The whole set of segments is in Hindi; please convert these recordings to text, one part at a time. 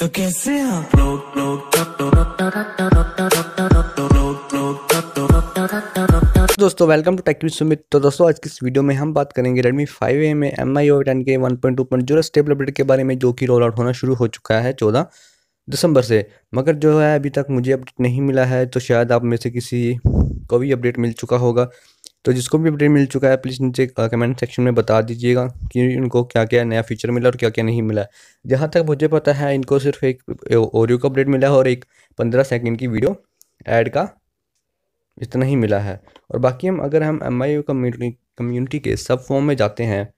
तो कैसे आप दोस्तों, वेलकम टू टेकविथसुमित। तो दोस्तों, आज की इस वीडियो में हम बात करेंगे Redmi 5A में MIUI 10 के 1.2.0 स्टेबल अपडेट के बारे में, जो कि रोल आउट होना शुरू हो चुका है 14 दिसंबर से। मगर जो है अभी तक मुझे अपडेट नहीं मिला है, तो शायद आप में से किसी को भी अपडेट मिल चुका होगा। तो जिसको भी अपडेट मिल चुका है प्लीज़ नीचे कमेंट सेक्शन में बता दीजिएगा कि उनको क्या क्या नया फीचर मिला और क्या क्या नहीं मिला है। जहाँ तक मुझे पता है इनको सिर्फ एक ओरियो का अपडेट मिला है और एक 15 सेकंड की वीडियो ऐड का इतना ही मिला है। और बाकी अगर हम MIUI कम्युनिटी के सब फॉर्म में जाते हैं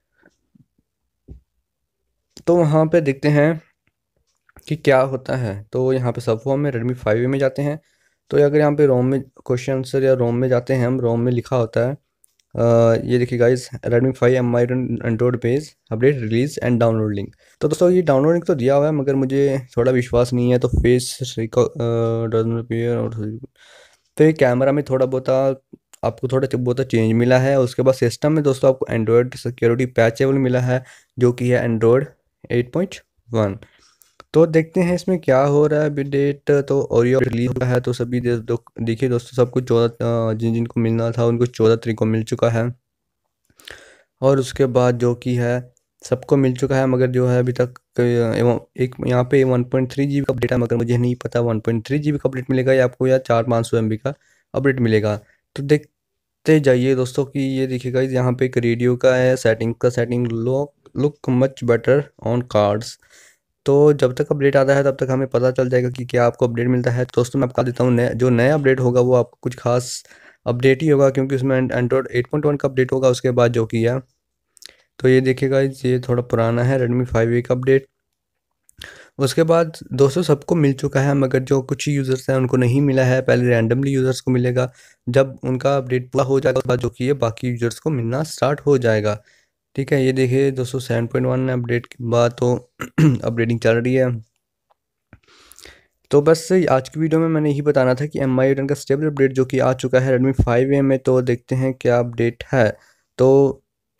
तो वहाँ पर देखते हैं कि क्या होता है। तो यहाँ पर सब फॉर्म में Redmi 5A में जाते हैं तो अगर यहाँ पे रोम में क्वेश्चन आंसर या रोम में जाते हैं, हम रोम में लिखा होता है ये देखिए guys, Redmi 5 MIUI Android page update release and download link. तो दोस्तों ये डाउनलोड लिंक तो दिया हुआ है मगर मुझे थोड़ा विश्वास नहीं है। तो फेस तो ये कैमरा में थोड़ा बहुत आपको थोड़ा बहुत चेंज मिला है। उसके बाद सिस्टम में दोस्तों आपको एंड्रॉयड सिक्योरिटी पैचेबल मिला है जो कि है एंड्रॉयड 8.1। तो देखते हैं इसमें क्या हो रहा है। अभी डेट तो ओरियो रिलीज हुआ है तो सभी देखिए दोस्तों, सब कुछ 14 जिनको मिलना था उनको 14 तारीख को मिल चुका है। और उसके बाद जो कि है सबको मिल चुका है मगर जो है अभी तक एक यहाँ पे 1.3 GB का अपडेट है मगर मुझे नहीं पता 1.3 GB का अपडेट मिलेगा या आपको या 400-500 MB का अपडेट मिलेगा। तो देखते जाइए दोस्तों कि ये देखिएगा यहाँ पे एक रेडियो का है setting look much better on cards. तो जब तक अपडेट आता है तब तक हमें पता चल जाएगा कि क्या आपको अपडेट मिलता है। तो दोस्तों मैं आपको बता देता हूँ जो नया अपडेट होगा वो आपको कुछ खास अपडेट ही होगा क्योंकि उसमें एंड्रॉयड 8.1 का अपडेट होगा। उसके बाद जो कि है तो ये देखिएगा ये थोड़ा पुराना है Redmi 5A का अपडेट। उसके बाद दोस्तों सबको मिल चुका है मगर जो कुछ यूज़र्स हैं उनको नहीं मिला है। पहले रैंडमली यूज़र्स को मिलेगा, जब उनका अपडेट पूरा हो जाएगा उसके बाद जो कि है बाकी यूज़र्स को मिलना स्टार्ट हो जाएगा। ठीक है, ये देखिए दोस्तों 7.1 अपडेट के बाद तो अपडेटिंग चल रही है। तो बस आज की वीडियो में मैंने यही बताना था कि MIUI 10 का स्टेबल अपडेट जो कि आ चुका है Redmi 5A में। तो देखते हैं क्या अपडेट है। तो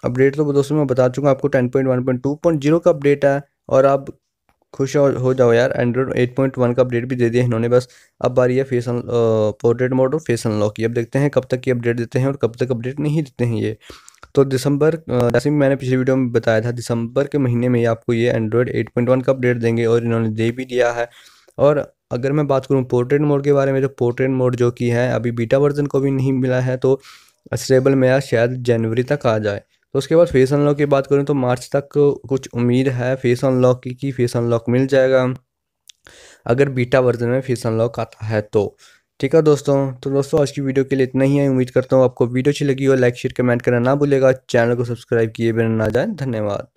अपडेट तो दोस्तों मैं बता चुका हूँ आपको 10.1.2.0 का अपडेट है और आप खुश हो जाओ यार, एंड्रॉयड 8.1 का अपडेट भी दे दिया इन्होंने। बस अब आ रही है फेस पोर्ट्रेट मोड और फेस अनलॉक की। अब देखते हैं कब तक ये अपडेट देते हैं और कब तक अपडेट नहीं देते हैं ये। तो दिसंबर, जैसे मैंने पिछली वीडियो में बताया था, दिसंबर के महीने में आपको ये एंड्रॉयड 8.1 का अपडेट देंगे और इन्होंने दे भी दिया है। और अगर मैं बात करूँ पोर्ट्रेट मोड के बारे में तो पोर्ट्रेट मोड जो कि है अभी बीटा वर्जन को भी नहीं मिला है तो स्टेबल में शायद जनवरी तक आ जाए। तो उसके बाद फेस अनलॉक की बात करूँ तो मार्च तक कुछ उम्मीद है फेस अनलॉक की कि फेस अनलॉक मिल जाएगा अगर बीटा वर्जन में फेस अनलॉक आता है तो। ठीक है दोस्तों, तो दोस्तों आज की वीडियो के लिए इतना ही है। उम्मीद करता हूँ आपको वीडियो अच्छी लगी हो। लाइक शेयर कमेंट करना ना भूलेगा। चैनल को सब्सक्राइब किए बिना ना जाए। धन्यवाद।